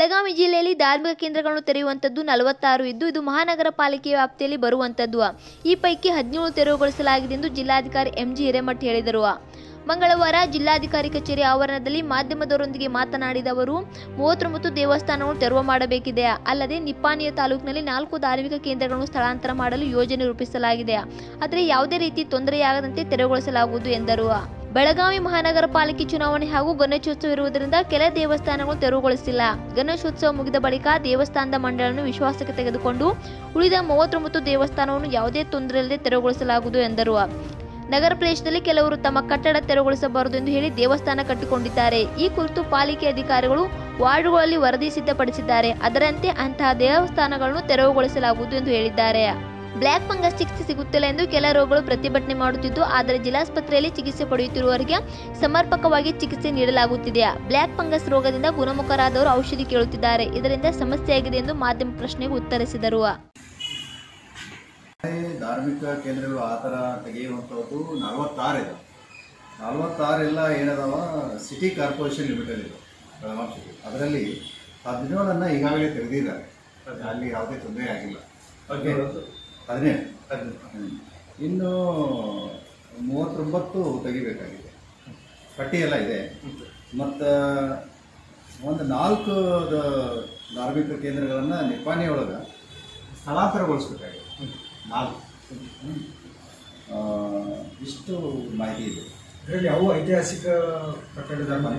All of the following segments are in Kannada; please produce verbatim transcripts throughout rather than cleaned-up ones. ಬೆಳಗಾವಿ ಜಿಲ್ಲೆಯಲ್ಲಿ ಧಾರ್ಮಿಕ ಕೇಂದ್ರಗಳನ್ನು ತೆರೆಯುವಂತದ್ದು ನಲವತ್ತಾರು ಇದ್ದು ಇದು ಮಹಾನಗರ ಪಾಲಿಕೆ ವ್ಯಾಪ್ತಿಯಲ್ಲಿ ಬರುವಂತದ್ದು. ಈ ಪೈಕಿ ಹದಿನೇಳು ತೆರವುಗೊಳಿಸಲಾಗಿದೆ ಎಂದು ಜಿಲ್ಲಾಧಿಕಾರಿ ಎಂಜಿ ಹಿರೇಮಠ್ ಹೇಳಿದರು. ಮಂಗಳವಾರ ಜಿಲ್ಲಾಧಿಕಾರಿ ಕಚೇರಿ ಆವರಣದಲ್ಲಿ ಮಾಧ್ಯಮದವರೊಂದಿಗೆ ಮಾತನಾಡಿದ ಅವರು ಮೂವತ್ತೊಂಬತ್ತು ದೇವಸ್ಥಾನಗಳನ್ನು ತೆರವು ಮಾಡಬೇಕಿದೆ. ಅಲ್ಲದೆ ನಿಪ್ಪಾಣಿಯ ತಾಲೂಕಿನಲ್ಲಿ ನಾಲ್ಕು ಧಾರ್ಮಿಕ ಕೇಂದ್ರಗಳನ್ನು ಸ್ಥಳಾಂತರ ಮಾಡಲು ಯೋಜನೆ ರೂಪಿಸಲಾಗಿದೆ. ಆದರೆ ಯಾವುದೇ ರೀತಿ ತೊಂದರೆಯಾಗದಂತೆ ತೆರವುಗೊಳಿಸಲಾಗುವುದು ಎಂದರು. ಬೆಳಗಾವಿ ಮಹಾನಗರ ಪಾಲಿಕೆ ಚುನಾವಣೆ ಹಾಗೂ ಗಣೇಶೋತ್ಸವ ಇರುವುದರಿಂದ ಕೆಲ ದೇವಸ್ಥಾನಗಳು ತೆರವುಗೊಳಿಸಿಲ್ಲ. ಗಣೇಶೋತ್ಸವ ಮುಗಿದ ಬಳಿಕ ದೇವಸ್ಥಾನದ ಮಂಡಳನ್ನು ವಿಶ್ವಾಸಕ್ಕೆ ತೆಗೆದುಕೊಂಡು ಉಳಿದ ಮೂವತ್ತೊಂಬತ್ತು ದೇವಸ್ಥಾನವನ್ನು ಯಾವುದೇ ತೊಂದರೆ ಇಲ್ಲದೆ ತೆರವುಗೊಳಿಸಲಾಗುವುದು ಎಂದರು. ನಗರ ಪ್ರದೇಶದಲ್ಲಿ ಕೆಲವರು ತಮ್ಮ ಕಟ್ಟಡ ತೆರವುಗೊಳಿಸಬಾರದು ಎಂದು ಹೇಳಿ ದೇವಸ್ಥಾನ ಕಟ್ಟಿಕೊಂಡಿದ್ದಾರೆ. ಈ ಕುರಿತು ಪಾಲಿಕೆ ಅಧಿಕಾರಿಗಳು ವಾರ್ಡ್ಗಳಲ್ಲಿ ವರದಿ ಸಿದ್ಧಪಡಿಸಿದ್ದಾರೆ. ಅದರಂತೆ ಅಂತಹ ದೇವಸ್ಥಾನಗಳನ್ನು ತೆರವುಗೊಳಿಸಲಾಗುವುದು ಎಂದು ಹೇಳಿದ್ದಾರೆ. ಬ್ಲ್ಯಾಕ್ ಫಂಗಸ್ ಚಿಕಿತ್ಸೆ ಸಿಗುತ್ತಿಲ್ಲ ಎಂದು ಕೆಲ ರೋಗಿಗಳು ಪ್ರತಿಭಟನೆ ಮಾಡುತ್ತಿದ್ದು, ಆದರೆ ಜಿಲ್ಲಾಸ್ಪತ್ರೆಯಲ್ಲಿ ಚಿಕಿತ್ಸೆ ಪಡೆಯುತ್ತಿರುವವರಿಗೆ ಸಮರ್ಪಕವಾಗಿ ಚಿಕಿತ್ಸೆ ನೀಡಲಾಗುತ್ತಿದೆ. ಬ್ಲ್ಯಾಕ್ ಫಂಗಸ್ ರೋಗದಿಂದ ಗುಣಮುಖರಾದವರು ಔಷಧಿ ಕೇಳುತ್ತಿದ್ದಾರೆ. ಇದರಿಂದ ಸಮಸ್ಯೆಯಾಗಿದೆ ಎಂದು ಮಾಧ್ಯಮ ಪ್ರಶ್ನೆಗೆ ಉತ್ತರಿಸಿದರು. ಧಾರ್ಮಿಕ ಕೇಂದ್ರಗಳು ಆ ಥರ ತೆಗೆಯುವಂಥದ್ದು ನಲವತ್ತಾರು ಇದೆ. ನಲವತ್ತಾರೆಲ್ಲ ಏನದಾವ ಸಿಟಿ ಕಾರ್ಪೊರೇಷನ್ ಲಿಮಿಟೆಡ್ ಇದೆ ಬೆಳಗಾವಿ ಸಿಟಿ. ಅದರಲ್ಲಿ ಹದಿನೇಳನ್ನು ಈಗಾಗಲೇ ತೆಗೆದಿದ್ದಾರೆ. ಅಲ್ಲಿ ಯಾವುದೇ ತೊಂದರೆ ಆಗಿಲ್ಲ. ಹದಿನೇಳು ಇನ್ನು ಮೂವತ್ತೊಂಬತ್ತು ತೆಗಿಬೇಕಾಗಿದೆ. ಪಟ್ಟಿಯೆಲ್ಲ ಇದೆ. ಮತ್ತು ಒಂದು ನಾಲ್ಕು ಧಾರ್ಮಿಕ ಕೇಂದ್ರಗಳನ್ನು ನಿಪ್ಪಾಣಿಯೊಳಗೆ ಸ್ಥಳಾಂತರಗೊಳಿಸಬೇಕಾಗಿದೆ. ನಾಲ್ಕು ಇಷ್ಟು ಮಾಹಿತಿ ಇದೆ. ಇದರಲ್ಲಿ ಯಾವ ಐತಿಹಾಸಿಕ ಕಟ್ಟಡದ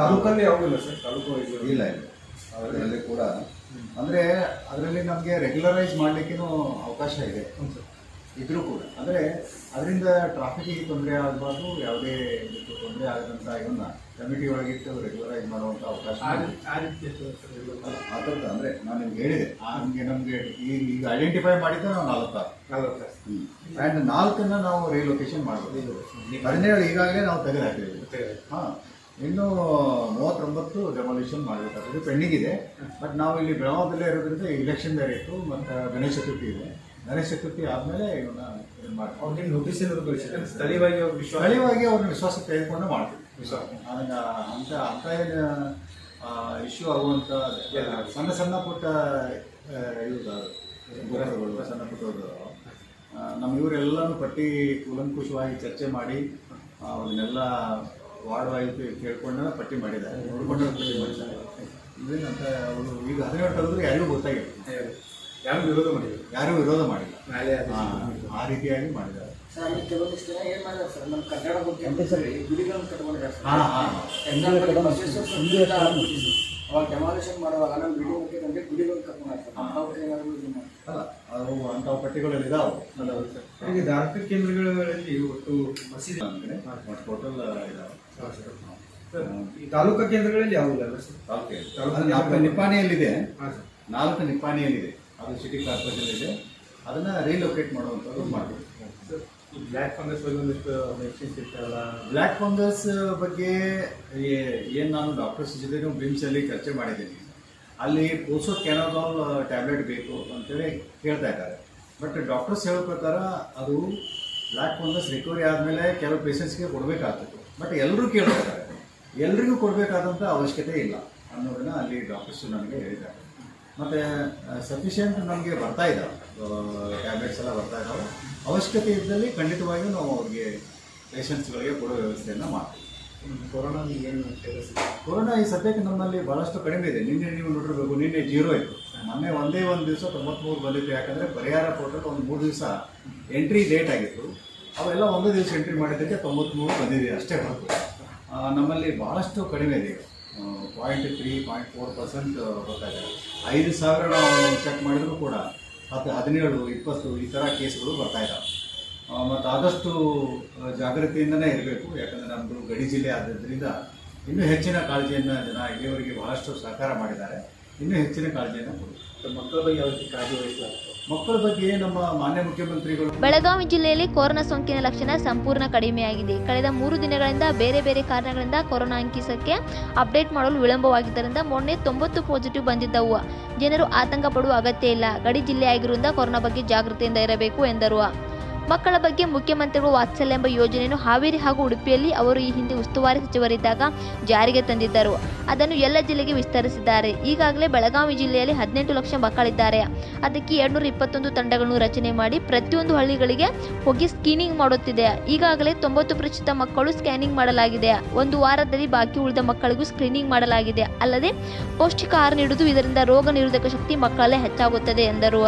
ತಾಲೂಕಲ್ಲಿ ಯಾವೂ ಇಲ್ಲ ಸರ್. ತಾಲೂಕು ಇಲ್ಲ ಇಲ್ಲ ಅದರಲ್ಲಿ ಕೂಡ ಅಂದರೆ ಅದರಲ್ಲಿ ನಮಗೆ ರೆಗ್ಯುಲರೈಸ್ ಮಾಡಲಿಕ್ಕೂ ಅವಕಾಶ ಇದೆ ಇದ್ರೂ ಕೂಡ. ಅಂದರೆ ಅದರಿಂದ ಟ್ರಾಫಿಕ್ಕಿಗೆ ತೊಂದರೆ ಆಗಬಾರ್ದು, ಯಾವುದೇ ಇದಕ್ಕೂ ತೊಂದರೆ ಆಗದಂಥ ಇದನ್ನ ಕಮಿಟಿ ಒಳಗಿಟ್ಟು ರೆಗ್ಯುಲರೈಸ್ ಮಾಡುವಂಥ ಅವಕಾಶ ಆ ಥರದ. ಅಂದರೆ ನಾನು ನಿಮ್ಗೆ ಹೇಳಿದೆ, ನಮಗೆ ನಮಗೆ ಈಗ ಈಗ ಐಡೆಂಟಿಫೈ ಮಾಡಿದ್ದು ನಾವು ನಾಲ್ಕು ನಾಲ್ಕು ಹ್ಞೂ ಆ್ಯಂಡ್ ನಾಲ್ಕನ್ನು ನಾವು ರಿಲೊಕೇಶನ್ ಮಾಡ್ಬೋದು. ಹದಿನೇಳು ಈಗಾಗಲೇ ನಾವು ತೆಗೆದಾಕಿದ್ದೀವಿ. ಹಾಂ, ಇನ್ನೂ ಮೂವತ್ತೊಂಬತ್ತು ಡೆಮಾಲಿಷನ್ ಮಾಡಬೇಕಾಗ್ತದೆ, ಪೆಂಡಿಂಗ್ ಇದೆ. ಬಟ್ ನಾವು ಇಲ್ಲಿ ಬೆಳಗಾವದಲ್ಲೇ ಇರೋದ್ರಿಂದ ಇಲೆಕ್ಷನ್ ಬೇರೆ ಇತ್ತು ಮತ್ತು ಗಣೇಶ ಚತುರ್ಥಿ ಇದೆ. ಗಣೇಶ ಚತುರ್ಥಿ ಆದಮೇಲೆ ಇವನ್ನ ಇದು ಮಾಡಿ ಅವ್ರಿಗೆ ನೋಟಿಸ್ ಕಳಿಸಿದ್ರೆ ಸ್ಥಳೀಯವಾಗಿ ಅವ್ರು ವಿಶ್ವಾಸ ಸ್ಥಳೀಯವಾಗಿ ಅವ್ರನ್ನ ವಿಶ್ವಾಸ ತೆಗೆದುಕೊಂಡು ಮಾಡ್ತೀವಿ. ವಿಶ್ವಾಸ ನನಗೆ ಅಂಥ ಅಂಥ ಏನು ಇಶ್ಯೂ ಆಗುವಂಥ ಸಣ್ಣ ಸಣ್ಣ ಪುಟ್ಟ ಇವು ಸಣ್ಣ ಪುಟ್ಟವರು ನಮ್ಮ ಇವರೆಲ್ಲನೂ ಪಟ್ಟಿ ಕೂಲಂಕುಷವಾಗಿ ಚರ್ಚೆ ಮಾಡಿ ಅವನ್ನೆಲ್ಲ ವಾರ್ಡ್ ವಾಯ್ದು ಕೇಳ್ಕೊಂಡು ಪಟ್ಟಿ ಮಾಡಿದ್ದಾರೆ, ನೋಡಿಕೊಂಡು ಪಟ್ಟಿ ಮಾಡಿದ್ದಾರೆ. ಇದೇನಂತ ಅವರು ಈಗ ಹದಿನೇಳು ತೆಗೆದ್ರೆ ಯಾರಿಗೂ ಗೊತ್ತಾಗಿಲ್ಲ, ಯಾರು ವಿರೋಧ ಮಾಡಿಲ್ಲ, ಯಾರೂ ವಿರೋಧ ಮಾಡಿಲ್ಲ, ಆ ರೀತಿಯಾಗಿ ಮಾಡಿದ್ದಾರೆ. ಅವು ಅಂಥವು ಪಟ್ಟಿಗಳಲ್ಲಿ ಇದಾವೆ. ಈಗ ಧಾರ್ಮಿಕ ಕೇಂದ್ರಗಳಲ್ಲಿ ಒಟ್ಟು ಮಸೀದಿ ಟೋಟಲ್ ಇದಾವೆ. ತಾಲೂಕು ಕೇಂದ್ರಗಳಲ್ಲಿ ಯಾವುದಿಲ್ಲ. ನಿಪ್ಪಾಣಿಯಲ್ಲಿದೆ, ನಾಲ್ಕು ನಿಪ್ಪಾಣಿಯಲ್ಲಿದೆ. ಅದು ಸಿಟಿ ಕಾರ್ಪೊರೇಷನ್ ಇದೆ. ಅದನ್ನು ರಿಲೊಕೇಟ್ ಮಾಡುವಂಥದ್ದು ಮಾಡಬೇಕು. ಬ್ಲ್ಯಾಕ್ ಫಂಗಸ್ ಬಗ್ಗೆ ಒಂದಿಷ್ಟು ಎಕ್ಸ್ಪೀರಿಯನ್ಸ್ ಇರ್ತಲ್ಲ. ಬ್ಲ್ಯಾಕ್ ಫಂಗಸ್ ಬಗ್ಗೆ ಏನು ನಾನು ಡಾಕ್ಟರ್ಸ್ ಜೊತೆನೂ ಬಿಮ್ಸಲ್ಲಿ ಚರ್ಚೆ ಮಾಡಿದ್ದೀನಿ. ಅಲ್ಲಿ ಕೋಸೋ ಕ್ಯಾನೋಲ್ ಟ್ಯಾಬ್ಲೆಟ್ ಬೇಕು ಅಂತೇಳಿ ಕೇಳ್ತಾ ಇದ್ದಾರೆ. ಬಟ್ ಡಾಕ್ಟರ್ಸ್ ಹೇಳೋ ಪ್ರಕಾರ ಅದು ಬ್ಲ್ಯಾಕ್ ಫಂಗಸ್ ರಿಕವರಿ ಆದಮೇಲೆ ಕೆಲವು ಪೇಷೆಂಟ್ಸ್ಗೆ ಕೊಡಬೇಕಾಗ್ತದೆ. ಬಟ್ ಎಲ್ಲರೂ ಕೇಳ್ತಾ ಇದ್ದಾರೆ, ಎಲ್ರಿಗೂ ಕೊಡಬೇಕಾದಂಥ ಅವಶ್ಯಕತೆ ಇಲ್ಲ ಅನ್ನೋದನ್ನು ಅಲ್ಲಿ ಡಾಕ್ಟರ್ಸ್ ನನಗೆ ಹೇಳಿದ್ದಾರೆ. ಮತ್ತು ಸಫಿಷಿಯೆಂಟ್ ನಮಗೆ ಬರ್ತಾ ಇದ್ದಾವೆ, ಟ್ಯಾಬ್ಲೆಟ್ಸ್ ಎಲ್ಲ ಬರ್ತಾ ಇದ್ದಾವೆ. ಅವಶ್ಯಕತೆ ಇದ್ದಲ್ಲಿ ಖಂಡಿತವಾಗಿಯೂ ನಾವು ಅವ್ರಿಗೆ ಪೇಷಂಟ್ಸ್ಗಳಿಗೆ ಕೊಡೋ ವ್ಯವಸ್ಥೆಯನ್ನು ಮಾಡ್ತೀವಿ. ಕೊರೋನಾ ಏನು ಕೊರೋನಾ ಈ ಸದ್ಯಕ್ಕೆ ನಮ್ಮಲ್ಲಿ ಭಾಳಷ್ಟು ಕಡಿಮೆ ಇದೆ. ನಿನ್ನೆ ನೀವು ನೋಡಿರಬೇಕು, ನಿನ್ನೆ ಜೀರೋ ಇತ್ತು, ಮೊನ್ನೆ ಒಂದೇ ಒಂದು ದಿವಸ ತೊಂಬತ್ತ್ಮೂರು ಬಂದಿತ್ತು. ಯಾಕಂದರೆ ಪರಿಹಾರ ಪೋರ್ಟಲ್ ಒಂದು ಮೂರು ದಿವಸ ಎಂಟ್ರಿ ಲೇಟ್ ಆಗಿತ್ತು. ಅವೆಲ್ಲ ಒಂದೇ ದಿವಸ ಎಂಟ್ರಿ ಮಾಡಿದ್ದಕ್ಕೆ ತೊಂಬತ್ತ್ಮೂರು ಬಂದಿದೆ ಅಷ್ಟೇ ಹೊರತು. ನಮ್ಮಲ್ಲಿ ಭಾಳಷ್ಟು ಕಡಿಮೆ ಇದೆ. Point three point four percent ಬರ್ತಾಯಿದೆ. ಐದು ಸಾವಿರ ನಾವು ಚೆಕ್ ಮಾಡಿದರೂ ಕೂಡ ಹತ್ತು ಹದಿನೇಳು ಇಪ್ಪತ್ತು ಈ ಥರ ಕೇಸ್ಗಳು ಬರ್ತಾಯಿದ್ದಾವೆ. ಮತ್ತು ಆದಷ್ಟು ಜಾಗೃತಿಯಿಂದನೇ ಇರಬೇಕು. ಯಾಕಂದರೆ ನಮ್ಮದು ಗಡಿ ಜಿಲ್ಲೆ ಆದ್ದರಿಂದ ಇನ್ನೂ ಹೆಚ್ಚಿನ ಕಾಳಜಿಯನ್ನು ಜನ ಇಲ್ಲಿಯವರಿಗೆ ಬಹಳಷ್ಟು ಸಹಕಾರ ಮಾಡಿದ್ದಾರೆ. ಇನ್ನೂ ಹೆಚ್ಚಿನ ಕಾಳಜಿಯನ್ನು ಕೊಡಬೇಕು. ಮಕ್ಕಳ ಬಗ್ಗೆ ಯಾವ ರೀತಿ ಕಾಳಜಿ ವಹಿಸಲಾಗುತ್ತೆ? ಮಕ್ಕಳ ಬಗ್ಗೆ ನಮ್ಮ ಮಾನ್ಯ ಮುಖ್ಯಮಂತ್ರಿಗಳು. ಬೆಳಗಾವಿ ಜಿಲ್ಲೆಯಲ್ಲಿ ಕೊರೋನಾ ಸೋಂಕಿನ ಲಕ್ಷಣ ಸಂಪೂರ್ಣ ಕಡಿಮೆಯಾಗಿದೆ. ಕಳೆದ ಮೂರು ದಿನಗಳಿಂದ ಬೇರೆ ಬೇರೆ ಕಾರಣಗಳಿಂದ ಕೊರೋನಾ ಅಂಕಿಸಕ್ಕೆ ಅಪ್ಡೇಟ್ ಮಾಡಲು ವಿಳಂಬವಾಗಿದ್ದರಿಂದ ಮೊನ್ನೆ ತೊಂಬತ್ತು ಪಾಸಿಟಿವ್ ಬಂದಿದ್ದವು. ಜನರು ಆತಂಕ ಪಡುವ ಅಗತ್ಯ ಇಲ್ಲ. ಗಡಿ ಜಿಲ್ಲೆಯಾಗಿರುವುದರಿಂದ ಕೊರೋನಾ ಬಗ್ಗೆ ಜಾಗೃತಿಯಿಂದ ಇರಬೇಕು ಎಂದರು. ಮಕ್ಕಳ ಬಗ್ಗೆ ಮುಖ್ಯಮಂತ್ರಿಗಳು ವಾತ್ಸಲ್ಯ ಎಂಬ ಯೋಜನೆಯನ್ನು ಹಾವೇರಿ ಹಾಗೂ ಉಡುಪಿಯಲ್ಲಿ ಅವರು ಈ ಹಿಂದೆ ಉಸ್ತುವಾರಿ ಸಚಿವರಿದ್ದಾಗ ಜಾರಿಗೆ ತಂದಿದ್ದರು. ಅದನ್ನು ಎಲ್ಲ ಜಿಲ್ಲೆಗೆ ವಿಸ್ತರಿಸಿದ್ದಾರೆ. ಈಗಾಗಲೇ ಬೆಳಗಾವಿ ಜಿಲ್ಲೆಯಲ್ಲಿ ಹದಿನೆಂಟು ಲಕ್ಷ ಮಕ್ಕಳಿದ್ದಾರೆ. ಅದಕ್ಕೆ ಎರಡ್ನೂರ ಇಪ್ಪತ್ತೊಂದು ತಂಡಗಳನ್ನು ರಚನೆ ಮಾಡಿ ಪ್ರತಿಯೊಂದು ಹಳ್ಳಿಗಳಿಗೆ ಹೋಗಿ ಸ್ಕ್ರೀನಿಂಗ್ ಮಾಡುತ್ತಿದೆ. ಈಗಾಗಲೇ ತೊಂಬತ್ತು ಪ್ರತಿಶತ ಮಕ್ಕಳು ಸ್ಕ್ಯಾನಿಂಗ್ ಮಾಡಲಾಗಿದೆ. ಒಂದು ವಾರದಲ್ಲಿ ಬಾಕಿ ಉಳಿದ ಮಕ್ಕಳಿಗೂ ಸ್ಕ್ರೀನಿಂಗ್ ಮಾಡಲಾಗಿದೆ. ಅಲ್ಲದೆ ಪೌಷ್ಟಿಕ ಆಹಾರ ನೀಡುವುದು ಇದರಿಂದ ರೋಗ ನಿರೋಧಕ ಶಕ್ತಿ ಮಕ್ಕಳಲ್ಲೇ ಹೆಚ್ಚಾಗುತ್ತದೆ ಎಂದರು.